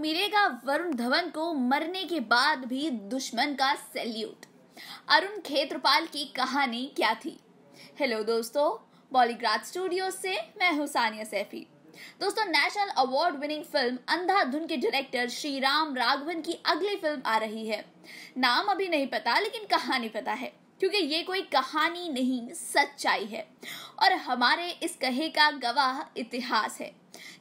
मिलेगा वरुण धवन को मरने के बाद भी दुश्मन का सैल्यूट। अरुण खेत्रपाल की कहानी क्या थी? हेलो दोस्तों, बॉलीग्राज स्टूडियो से मैं हूं सानिया सैफी। दोस्तों, national award winning film Andhadhun के डायरेक्टर श्री राम राघवन की अगली फिल्म आ रही है। नाम अभी नहीं पता, लेकिन कहानी पता है, क्योंकि ये कोई कहानी नहीं सच्चाई है और हमारे इस कहे का गवाह इतिहास है।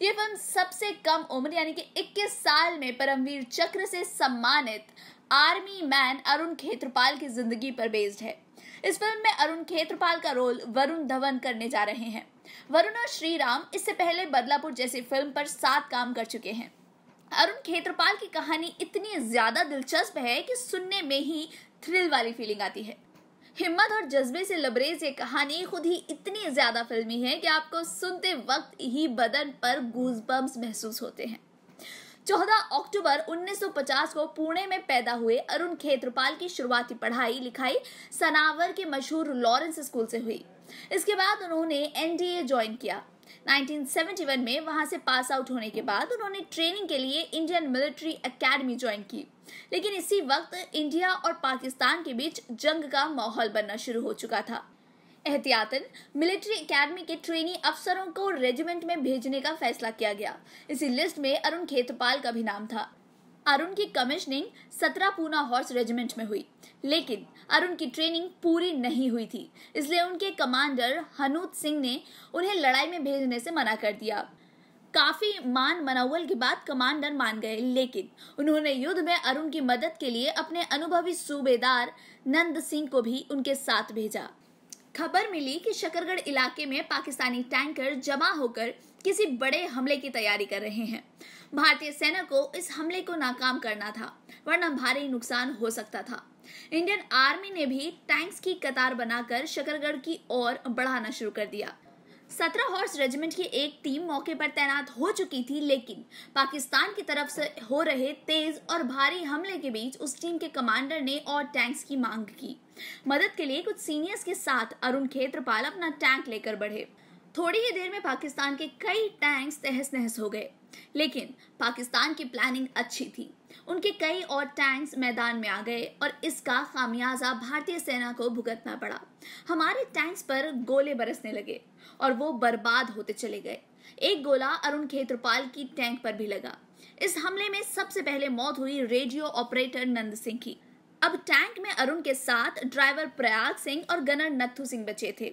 ये फिल्म सबसे कम उम्र यानी कि 21 साल में परमवीर चक्र से सम्मानित आर्मी मैन अरुण खेत्रपाल की जिंदगी पर बेस्ड है। इस फिल्म में अरुण खेत्रपाल का रोल वरुण धवन करने जा रहे हैं। वरुण और श्रीराम इससे पहले बदलापुर जैसी फिल्म पर 7 काम कर चुके हैं। अरुण खेत्रपाल की कहानी इतनी ज्यादा दिलचस्प है कि सुनने में ही थ्रिल वाली फीलिंग आती है। हिम्मत और जज्बे से लबरेज ये कहानी खुद ही इतनी ज्यादा फिल्मी है कि आपको सुनते वक्त ही बदन पर गूजबम्स महसूस होते हैं। 14 अक्टूबर 1950 को पुणे में पैदा हुए अरुण खेत्रपाल की शुरुआती पढ़ाई लिखाई सनावर के मशहूर लॉरेंस स्कूल से हुई। इसके बाद उन्होंने NDA ज्वाइन किया। 1971 में वहां से पास आउट होने के बाद उन्होंने ट्रेनिंग के लिए इंडियन मिलिट्री एकेडमी ज्वाइन की, लेकिन इसी वक्त इंडिया और पाकिस्तान के बीच जंग का माहौल बनना शुरू हो चुका था। एहतियातन मिलिट्री एकेडमी के ट्रेनी अफसरों को रेजिमेंट में भेजने का फैसला किया गया। इसी लिस्ट में अरुण खेत्रपाल का भी नाम था। अरुण की कमीशनिंग 17 पूना हॉर्स रेजिमेंट में हुई, लेकिन अरुण की ट्रेनिंग पूरी नहीं हुई थी, इसलिए उनके कमांडर हनुमंत सिंह ने उन्हें लड़ाई में भेजने से मना कर दिया। काफी मान मनौवल के बाद कमांडर मान गए, लेकिन उन्होंने युद्ध में अरुण की मदद के लिए अपने अनुभवी सूबेदार नंद सिंह को भी उनके साथ भेजा। खबर मिली कि शकरगढ़ इलाके में पाकिस्तानी टैंकर जमा होकर किसी बड़े हमले की तैयारी कर रहे हैं। भारतीय सेना को इस हमले को नाकाम करना था, वरना भारी नुकसान हो सकता था। इंडियन आर्मी ने भी टैंक्स की कतार बनाकर शकरगढ़ की ओर बढ़ाना शुरू कर दिया। 17 हॉर्स रेजिमेंट की एक टीम मौके पर तैनात हो चुकी थी, लेकिन पाकिस्तान की तरफ से हो रहे तेज और भारी हमले के बीच उस टीम के कमांडर ने और टैंक्स की मांग की। मदद के लिए कुछ सीनियर्स के साथ अरुण खेत्रपाल अपना टैंक लेकर बढ़े। थोड़ी ही देर में पाकिस्तान के कई टैंक्स तहस नहस हो गए, लेकिन पाकिस्तान की प्लानिंग अच्छी थी। उनके कई और टैंक्स मैदान में आ गए और इसका खामियाजा भारतीय सेना को भुगतना पड़ा। हमारे टैंक्स पर गोले बरसने लगे और वो बर्बाद होते चले गए। एक गोला अरुण खेत्रपाल की टैंक पर भी लगा। इस हमले में सबसे पहले मौत हुई रेडियो ऑपरेटर नंद सिंह की। अब टैंक में अरुण के साथ ड्राइवर प्रयाग सिंह और गनर नत्थु सिंह बचे थे।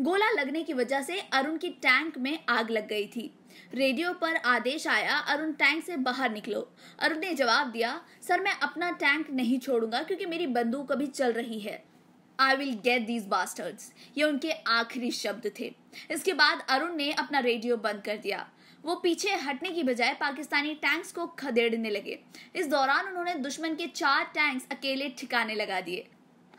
गोला लगने की वजह से अरुण की टैंक में आग लग गई थी। रेडियो पर आदेश आया, अरुण टैंक से बाहर निकलो। अरुण ने जवाब दिया, सर मैं अपना टैंक नहीं छोड़ूंगा क्योंकि मेरी बंदूक अभी चल रही है। I will get these bastards, ये उनके आखिरी शब्द थे। इसके बाद अरुण ने अपना रेडियो बंद कर दिया। वो पीछे हटने की बजाय पाकिस्तानी टैंक्स को खदेड़ने लगे। इस दौरान उन्होंने दुश्मन के 4 टैंक्स अकेले ठिकाने लगा दिए।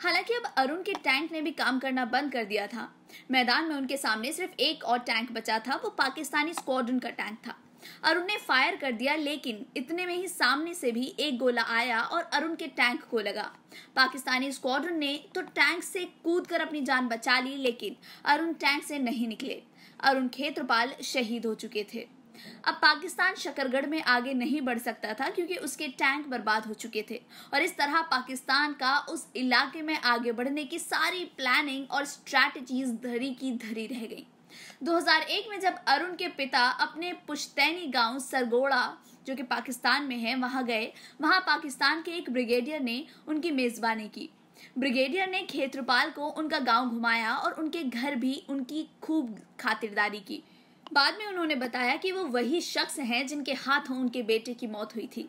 हालांकि अब अरुण के टैंक ने भी काम करना बंद कर दिया था। मैदान में उनके सामने सिर्फ एक और टैंक बचा था, वो पाकिस्तानी स्क्वाड्रन का टैंक था। अरुण ने फायर कर दिया, लेकिन इतने में ही सामने से भी एक गोला आया और अरुण के टैंक को लगा। पाकिस्तानी स्क्वाड्रन ने तो टैंक से कूदकर अपनी जान बचा ली, लेकिन अरुण टैंक से नहीं निकले। अरुण खेत्रपाल शहीद हो चुके थे। अब पाकिस्तान शकरगढ़ में आगे नहीं बढ़ सकता था क्योंकि उसके टैंक बर्बाद हो चुके थे और इस तरह पाकिस्तान का उस इलाके में आगे बढ़ने की सारी प्लानिंग और स्ट्रैटेजीज धरी की धरी रह गई। 2001 में जब अरुण के पिता अपने पुश्तैनी गांव सरगोड़ा, जो कि पाकिस्तान में है, वहां गए, वहां पाकिस्तान के एक ब्रिगेडियर ने उनकी मेजबानी की। ब्रिगेडियर ने खेत्रपाल को उनका गांव घुमाया और उनके घर भी उनकी खूब खातिरदारी की। बाद में उन्होंने बताया कि वो वही शख्स हैं जिनके हाथों उनके बेटे की मौत हुई थी।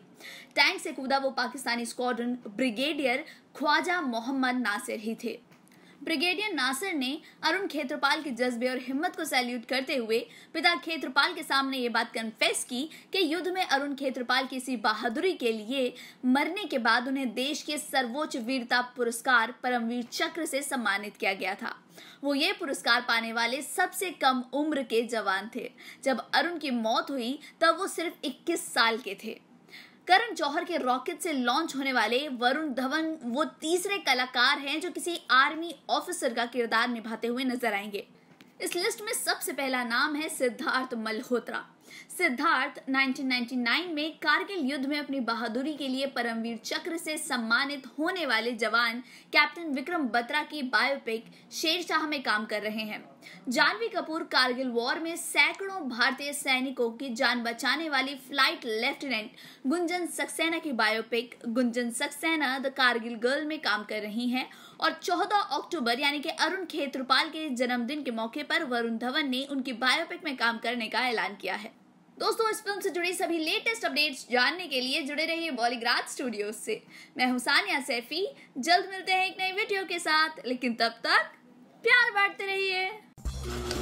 टैंक से कूदा वो पाकिस्तानी स्क्वाड्रन ब्रिगेडियर ख्वाजा मोहम्मद नासिर ही थे। ब्रिगेडियर नासिर ने अरुण खेत्रपाल के जज्बे और हिम्मत को सैल्यूट करते हुए पिता खेत्रपाल के सामने ये बात कन्फेस की कि युद्ध में अरुण खेत्रपाल की इसी बहादुरी के लिए मरने के बाद उन्हें देश के सर्वोच्च वीरता पुरस्कार परमवीर चक्र से सम्मानित किया गया था। वो ये पुरस्कार पाने वाले सबसे कम उम्र के जवान थे। जब अरुण की मौत हुई तब वो सिर्फ 21 साल के थे। करण जौहर के रॉकेट से लॉन्च होने वाले वरुण धवन वो तीसरे कलाकार हैं जो किसी आर्मी ऑफिसर का किरदार निभाते हुए नजर आएंगे। इस लिस्ट में सबसे पहला नाम है सिद्धार्थ मल्होत्रा। सिद्धार्थ 1999 में कारगिल युद्ध में अपनी बहादुरी के लिए परमवीर चक्र से सम्मानित होने वाले जवान कैप्टन विक्रम बत्रा की बायोपिक शेरशाह में काम कर रहे हैं। जाह्नवी कपूर कारगिल वॉर में सैकड़ों भारतीय सैनिकों की जान बचाने वाली फ्लाइट लेफ्टिनेंट गुंजन सक्सेना की biopic Gunjan Saxena the Kargil girl में काम कर रही हैं और 14 अक्टूबर यानी कि अरुण खेत्रपाल के जन्मदिन के मौके पर वरुण धवन ने उनकी बायोपिक में काम करने का ऐलान किया है। दोस्तों, इस फिल्म से जुड़ी सभी लेटेस्ट अपडेट्स जानने के लिए जुड़े रहिए बॉलीग्राज स्टूडियो से। मैं हूं सानिया सैफी। जल्द मिलते हैं एक नई वीडियो के साथ, लेकिन तब तक प्यार बांटते रहिए।